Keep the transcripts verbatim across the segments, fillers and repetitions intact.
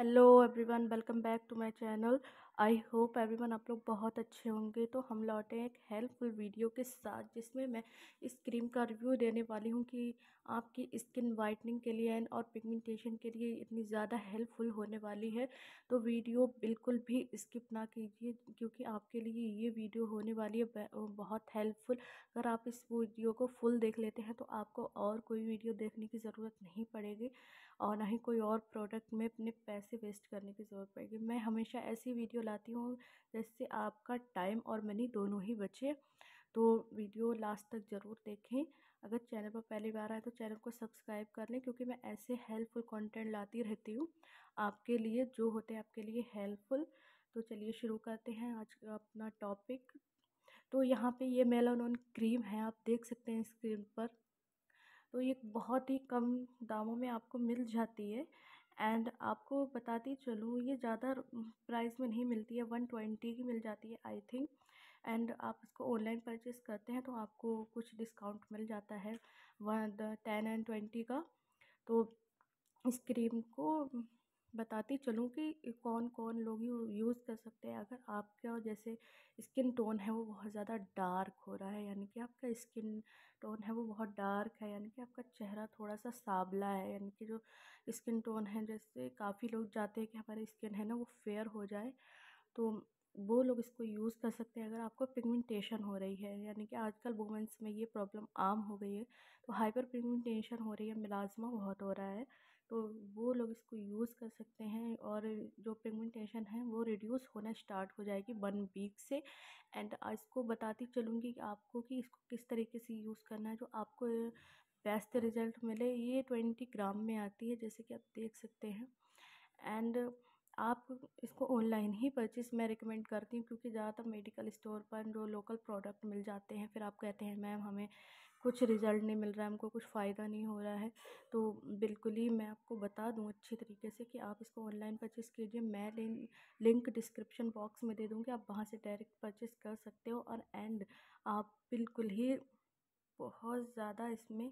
Hello everyone, welcome back to my channel. I hope everyone आप लोग बहुत अच्छे होंगे। तो हम लौटे हैं एक हेल्पफुल वीडियो के साथ, जिसमें मैं इस क्रीम का रिव्यू देने वाली हूं कि आपकी स्किन वाइटनिंग के लिए एंड और पिगमेंटेशन के लिए इतनी ज़्यादा हेल्पफुल होने वाली है। तो वीडियो बिल्कुल भी स्किप ना कीजिए, क्योंकि आपके लिए ये वीडियो होने वाली है बहुत हेल्पफुल। अगर आप इस वीडियो को फुल देख लेते हैं तो आपको और कोई वीडियो देखने की ज़रूरत नहीं पड़ेगी और ना ही कोई और प्रोडक्ट में अपने पैसे वेस्ट करने की ज़रूरत पड़ेगी। मैं हमेशा ऐसी वीडियो लाती हूँ जिससे आपका टाइम और मनी दोनों ही बचे। तो वीडियो लास्ट तक ज़रूर देखें। अगर चैनल पर पहली बार आए तो चैनल को सब्सक्राइब कर लें, क्योंकि मैं ऐसे हेल्पफुल कंटेंट लाती रहती हूँ आपके लिए, जो होते हैं आपके लिए हेल्पफुल। तो चलिए शुरू करते हैं आज का अपना टॉपिक। तो यहाँ पर ये मेलानोन क्रीम है, आप देख सकते हैं स्क्रीन पर। तो ये बहुत ही कम दामों में आपको मिल जाती है एंड आपको बताती चलूँ, ये ज़्यादा प्राइस में नहीं मिलती है, वन ट्वेंटी की मिल जाती है आई थिंक। एंड आप इसको ऑनलाइन परचेस करते हैं तो आपको कुछ डिस्काउंट मिल जाता है वन टेन एंड ट्वेंटी का। तो इस क्रीम को बताती चलूँ कि कौन कौन लोग यूज़ कर सकते हैं। अगर आपका जैसे स्किन टोन है वो बहुत ज़्यादा डार्क हो रहा है, यानी कि आपका स्किन टोन है वो बहुत डार्क है, यानी कि आपका चेहरा थोड़ा सा सांवला है, यानी कि जो स्किन टोन है, जैसे काफ़ी लोग चाहते हैं कि हमारी स्किन है ना वो फेयर हो जाए, तो वो लोग इसको यूज़ कर सकते हैं। अगर आपको पिगमेंटेशन हो रही है, यानी कि आजकल वुमेंस में ये प्रॉब्लम आम हो गई है, तो हाइपर पिगमेंटेशन हो रही है, मिलाजमा बहुत हो रहा है, तो वो लोग इसको यूज़ कर सकते हैं और जो पिगमेंटेशन है वो रिड्यूस होना स्टार्ट हो जाएगी वन वीक से। एंड इसको बताती चलूँगी कि आपको कि इसको किस तरीके से यूज़ करना है जो आपको बेस्ट रिज़ल्ट मिले। ये ट्वेंटी ग्राम में आती है, जैसे कि आप देख सकते हैं। एंड आप इसको ऑनलाइन ही परचेस मैं रिकमेंड करती हूँ, क्योंकि ज़्यादातर मेडिकल स्टोर पर जो लोकल प्रोडक्ट मिल जाते हैं, फिर आप कहते हैं मैम हमें कुछ रिज़ल्ट नहीं मिल रहा है, हमको कुछ फ़ायदा नहीं हो रहा है। तो बिल्कुल ही मैं आपको बता दूँ अच्छी तरीके से कि आप इसको ऑनलाइन परचेस कीजिए। मैं लिंक डिस्क्रिप्शन बॉक्स में दे दूँगी, आप वहाँ से डायरेक्ट परचेस कर सकते हो। और एंड आप बिल्कुल ही बहुत ज़्यादा इसमें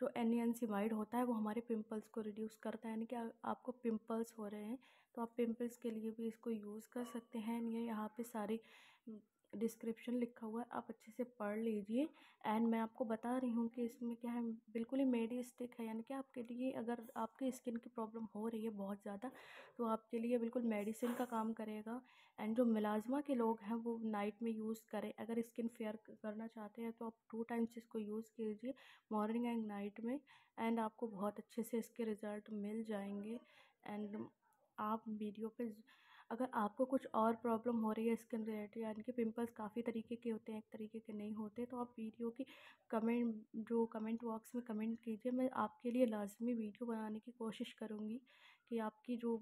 जो एनियनसिमाइड होता है वो हमारे पिंपल्स को रिड्यूस करता है, यानी कि आपको पिंपल्स हो रहे हैं तो आप पिंपल्स के लिए भी इसको यूज़ कर सकते हैं। ये यहाँ पे सारी डिस्क्रिप्शन लिखा हुआ है, आप अच्छे से पढ़ लीजिए। एंड मैं आपको बता रही हूँ कि इसमें क्या है, बिल्कुल ही मेडिस्टिक है, यानी कि आपके लिए अगर आपकी स्किन की प्रॉब्लम हो रही है बहुत ज़्यादा, तो आपके लिए बिल्कुल मेडिसिन का काम करेगा। एंड जो मिलाजमा के लोग हैं वो नाइट में यूज़ करें। अगर स्किन फेयर करना चाहते हैं तो आप टू टाइम्स इसको यूज़ कीजिए, मॉर्निंग एंड नाइट में, एंड आपको बहुत अच्छे से इसके रिज़ल्ट मिल जाएंगे। एंड आप वीडियो पे अगर आपको कुछ और प्रॉब्लम हो रही है स्किन रिलेटेड, यानी कि पिंपल्स काफ़ी तरीके के होते हैं, एक तरीके के नहीं होते, तो आप वीडियो की कमेंट जो कमेंट बॉक्स में कमेंट कीजिए। मैं आपके लिए लाजमी वीडियो बनाने की कोशिश करूँगी कि आपकी जो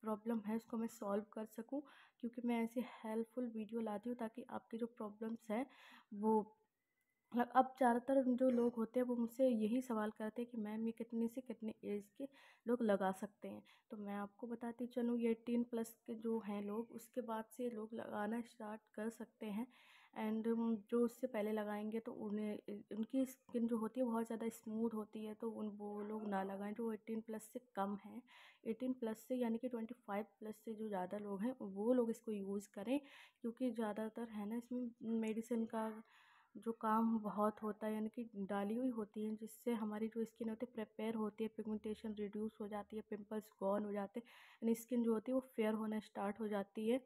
प्रॉब्लम है उसको मैं सॉल्व कर सकूँ, क्योंकि मैं ऐसे हेल्पफुल वीडियो लाती हूँ ताकि आपकी जो प्रॉब्लम्स हैं वो मतलब। अब ज़्यादातर जो लोग होते हैं वो मुझसे यही सवाल करते हैं कि मैम ये कितने से कितने एज के लोग लगा सकते हैं। तो मैं आपको बताती चलूँ, ये एटीन प्लस के जो हैं लोग, उसके बाद से लोग लगाना स्टार्ट कर सकते हैं। एंड जो उससे पहले लगाएंगे तो उन्हें उनकी स्किन जो होती है बहुत ज़्यादा स्मूथ होती है, तो उन वो लोग ना लगाएं जो एटीन प्लस से कम हैं। एटीन प्लस से यानी कि ट्वेंटी फाइव प्लस से जो ज़्यादा लोग हैं वो लोग इसको यूज़ करें, क्योंकि ज़्यादातर है ना इसमें मेडिसिन का जो काम बहुत होता है, यानी कि डाली हुई होती है, जिससे हमारी जो स्किन होती है प्रिपेयर होती है, पिगमेंटेशन रिड्यूस हो जाती है, पिंपल्स गॉन हो जाते हैं, यानी स्किन जो होती है वो फेयर होना स्टार्ट हो जाती है।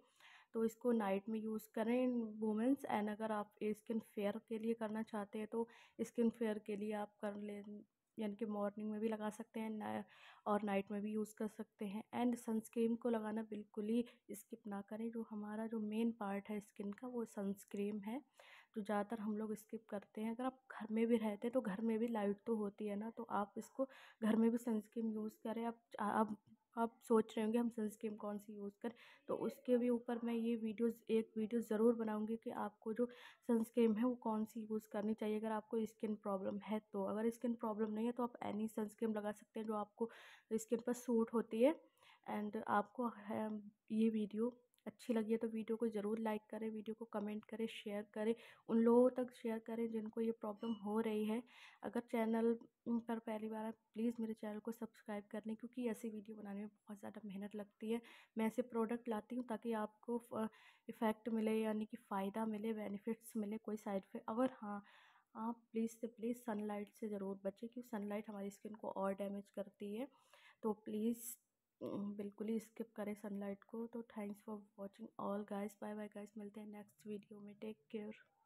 तो इसको नाइट में यूज़ करें वुमेंस। एंड अगर आप स्किन फेयर के लिए करना चाहते हैं तो स्किन फेयर के लिए आप कर ले, यानी कि मॉर्निंग में भी लगा सकते हैं और नाइट में भी यूज़ कर सकते हैं। एंड सनस्क्रीन को लगाना बिल्कुल ही स्किप ना करें। जो हमारा जो मेन पार्ट है स्किन का वो सनस्क्रीन है, जो ज़्यादातर हम लोग स्किप करते हैं। अगर आप घर में भी रहते हैं तो घर में भी लाइट तो होती है ना, तो आप इसको घर में भी सनस्क्रीन यूज़ करें। आप आप आप सोच रहे होंगे हम सनस्क्रीन कौन सी यूज़ करें, तो उसके भी ऊपर मैं ये वीडियोस एक वीडियो ज़रूर बनाऊंगी कि आपको जो सनस्क्रीन है वो कौन सी यूज़ करनी चाहिए अगर आपको स्किन प्रॉब्लम है तो। अगर स्किन प्रॉब्लम नहीं है तो आप एनी सनस्क्रीन लगा सकते हैं जो आपको स्किन पर सूट होती है। एंड आपको ये वीडियो अच्छी लगी है तो वीडियो को ज़रूर लाइक करें, वीडियो को कमेंट करें, शेयर करें, उन लोगों तक शेयर करें जिनको ये प्रॉब्लम हो रही है। अगर चैनल पर पहली बार प्लीज़ मेरे चैनल को सब्सक्राइब कर लें, क्योंकि ऐसी वीडियो बनाने में बहुत ज़्यादा मेहनत लगती है। मैं ऐसे प्रोडक्ट लाती हूँ ताकि आपको इफ़ेक्ट मिले, यानी कि फ़ायदा मिले, बेनिफिट्स मिले, कोई साइड इफेक्ट। और हाँ, आप प्लीज़ से प्लीज़ सनलाइट से ज़रूर बचें, क्योंकि सनलाइट हमारी स्किन को और डैमेज करती है। तो प्लीज़ बिल्कुल ही स्किप करें सनलाइट को। तो thanks for watching all guys, bye bye guys, मिलते हैं नेक्स्ट वीडियो में। Take care.